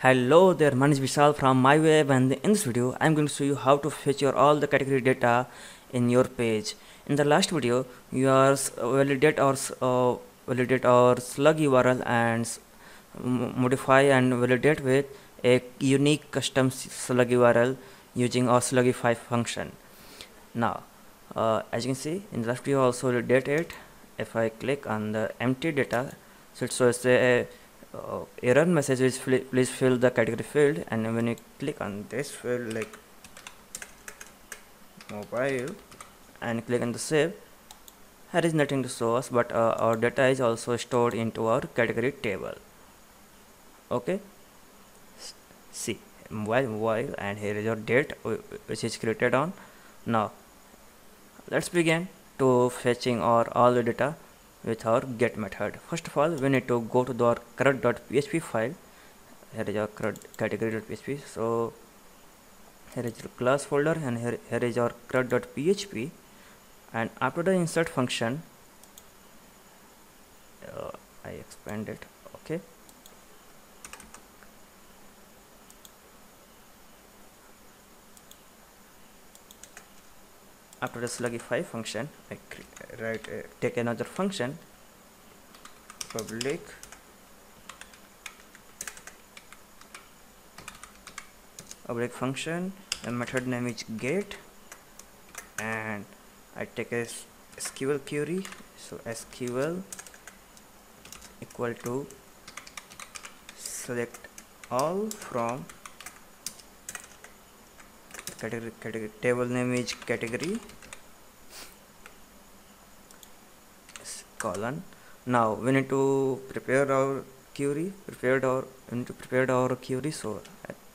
Hello there, Manish Vishal from MyWeb, and in this video I am going to show you how to feature all the category data in your page. In the last video you are validate our slug URL and modify and validate with a unique custom slug URL using our slugify function. Now as you can see in the last video also validate it. If I click on the empty data, so it shows a error message is please fill the category field, and when you click on this field like mobile and click on the save, there is nothing to show us, but our data is also stored into our category table. Okay, see mobile, and here is your date which is created on. Now let's begin to fetching our all the data with our get method. First of all, we need to go to our CRUD.php file. Here is our CRUD category.php. So here is your class folder, and here is our CRUD.php. And after the insert function, I expand it. Okay. After the slugify function, I take another function, public function, and method name is get, and I take a SQL query, so SQL equal to select all from category table name is category colon. Now we need to prepare our query, so I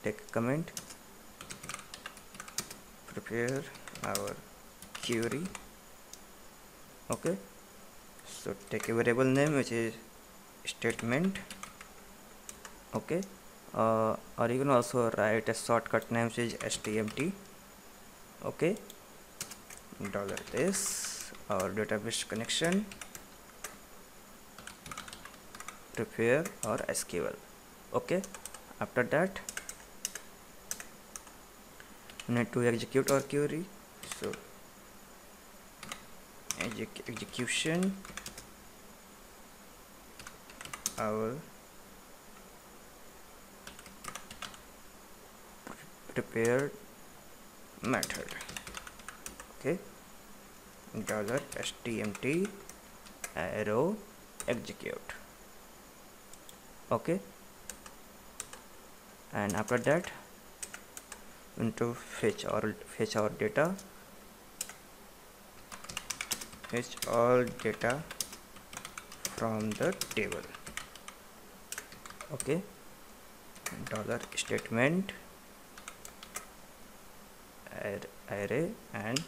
take a comment, prepare our query. Okay, so take a variable name which is statement. Okay, or you can also write a shortcut name which is stmt. Okay, dollar this our database connection, prepare or SQL. Okay, after that we need to execute our query, so execution our prepared method. Okay, dollar stmt arrow execute. Okay, and after that we need to fetch our data, fetch all data from the table. Okay, dollar statement array and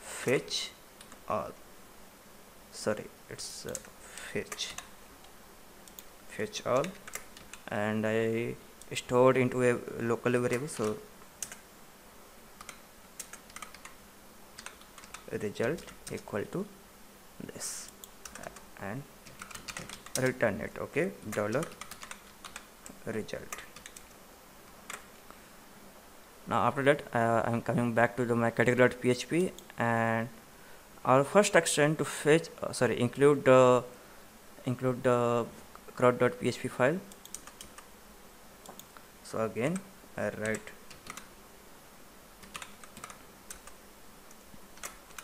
fetch all, sorry it's fetch all, and I stored into a local variable, so result equal to this and return it. Okay, dollar result. Now after that I'm coming back to my category.php, and our first action to fetch include the crowd.php file. So again I write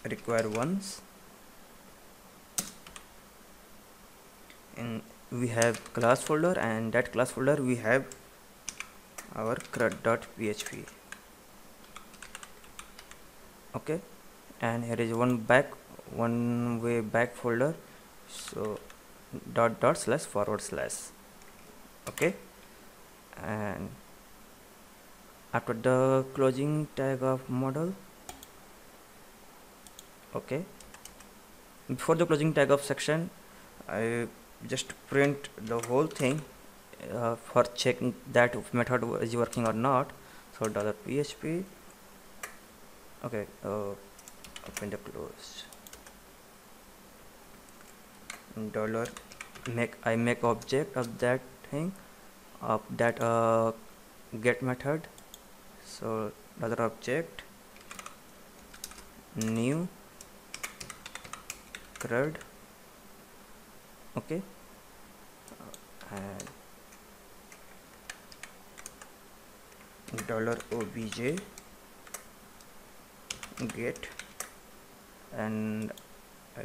require once, and we have class folder, and that class folder we have our crud.php. Okay, and here is one way back folder, so // okay, and after the closing tag of model. Okay, before the closing tag of section I just print the whole thing for checking that method is working or not. So $php. Okay, open the close. Dollar make object of that thing, of that get method. So another object, new CRUD, okay, and $obj get, and I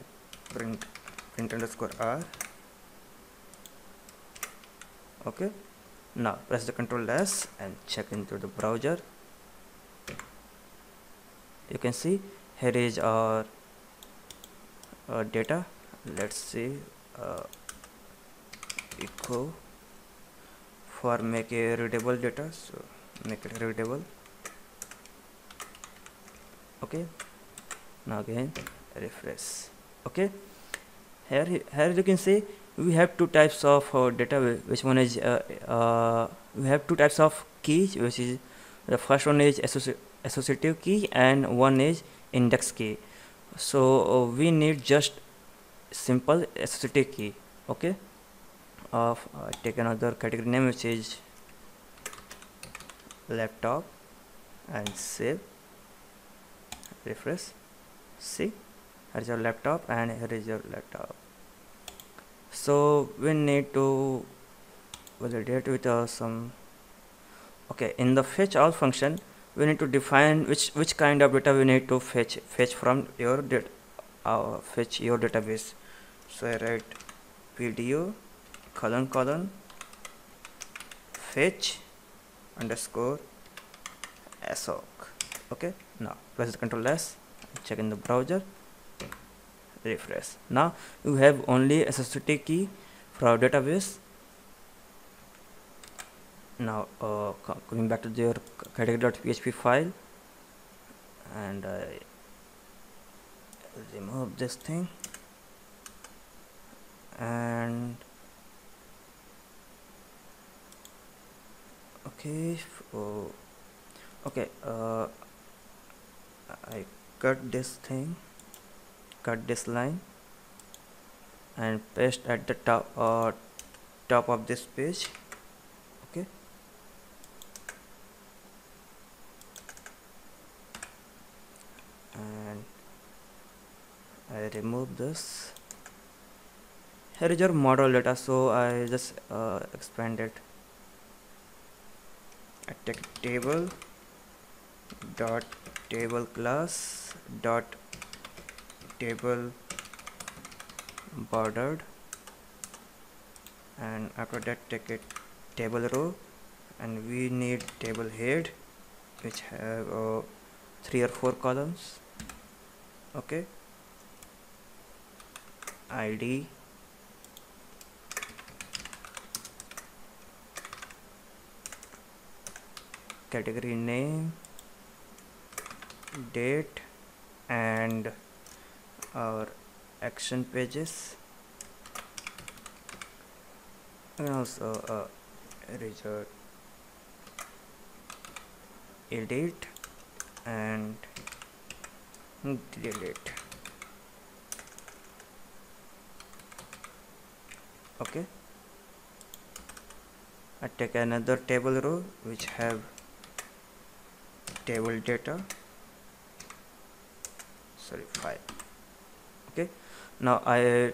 print _r. Okay, now press the Ctrl+S and check into the browser. You can see here is our data. Let's see, echo for make a readable data, so make it readable. Okay, now again refresh. Okay, here you can see we have two types of data, which one is we have two types of keys, which is the first one is associative key and one is index key. So we need just simple associative key. Okay, of take another category name, which is laptop, and save, refresh. See, here is your laptop and here is your laptop. So we need to validate with some, okay, in the fetch all function we need to define which kind of data we need to fetch from your data, fetch your database. So I write PDO : fetch _assoc. Okay, now press the Ctrl+S, check in the browser, refresh. Now you have only associative key for our database. Now coming back to your category.php file, and remove this thing, and okay, I cut this thing, cut this line, and paste at the top top of this page. Okay, and I remove this. Here is your model data, so I just expand it. I take table dot table class dot table bordered, and after that take a table row, and we need table head, which have 3 or 4 columns. Okay, ID, category name, date, and our action pages, and also result, edit, and delete. Okay, I take another table row which have table data, file. Okay, now I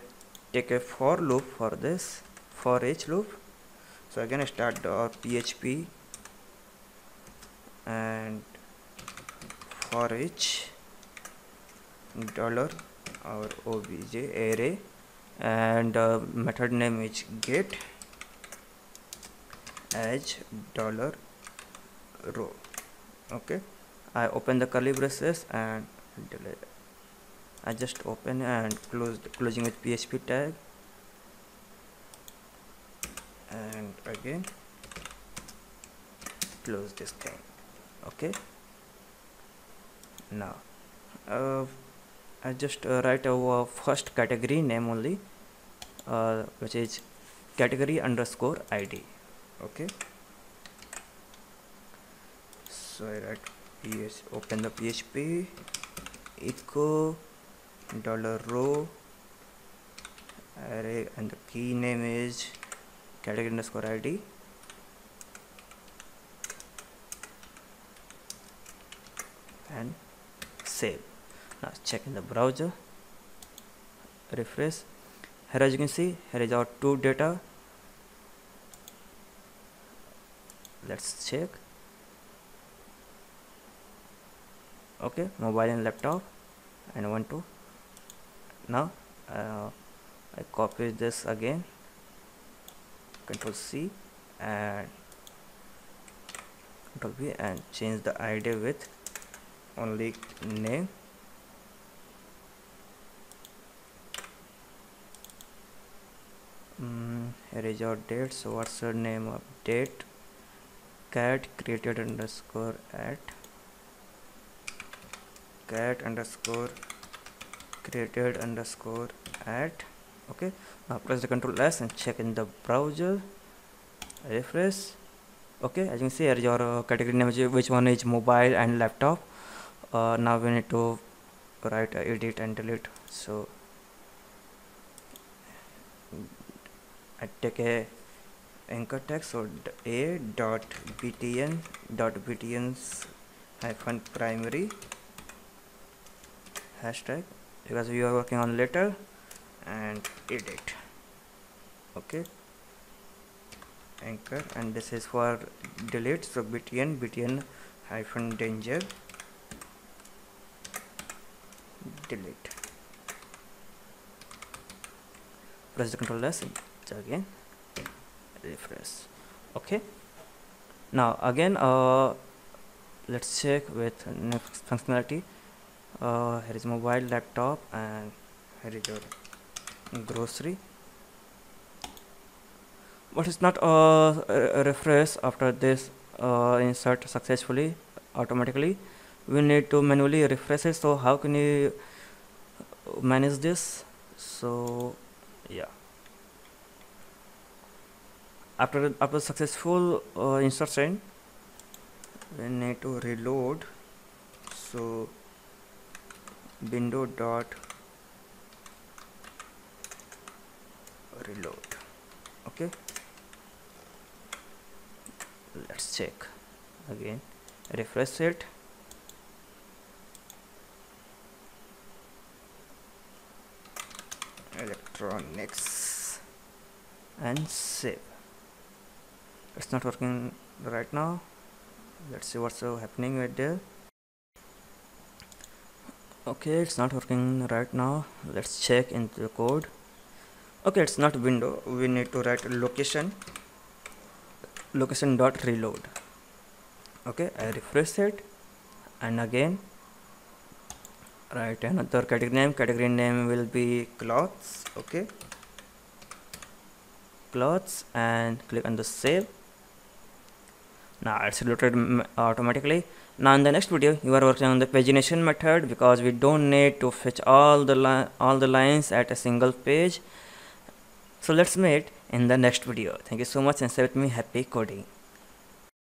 take a for loop for this, for each loop. So again I start our PHP and for each $obj array, and method name is get as $row. Okay, I open the curly braces and delete. I just open and close, closing with PHP tag, and again close this thing. Okay, now I just write our first category name only, which is category _id. Okay, so I write open the PHP, echo $row array, and the key name is category _id, and save. Now check in the browser, refresh. Here as you can see, here is our two data. Let's check. Okay, mobile and laptop, and 1, 2. Now I copy this again, Ctrl+C and Ctrl+V, and change the ID with only name. Here is our date. So what's the name of date? Cat created underscore at cat underscore created underscore at. Okay, now press the Ctrl+S and check in the browser, refresh. Okay, as you can see, here is your category name, which one is mobile and laptop. Now we need to write edit and delete. So I take a anchor text, so a.btn.btn-primary hashtag, because we are working on later, and edit. Okay, anchor, and this is for delete, so btn-danger delete. Press the Ctrl+S again, refresh. Okay, now again let's check with next functionality. Here is mobile, laptop, and here is your grocery, but it's not a refresh. After this insert successfully, automatically we need to manually refresh it. So how can you manage this? So yeah, after successful insertion, we need to reload. So window dot reload. Okay, let's check again, refresh it. Electronics, and save. It's not working right now. Let's see what's happening right there. Okay, it's not working right now. Let's check into the code. Okay, it's not window. We need to write location dot reload. Okay, I refresh it, and again write another category name. Category name will be clothes. Okay, clothes, and click on the save. Now it's reloaded automatically. Now in the next video, you are working on the pagination method, because we don't need to fetch all the lines at a single page. So let's meet in the next video. Thank you so much, and stay with me. Happy coding.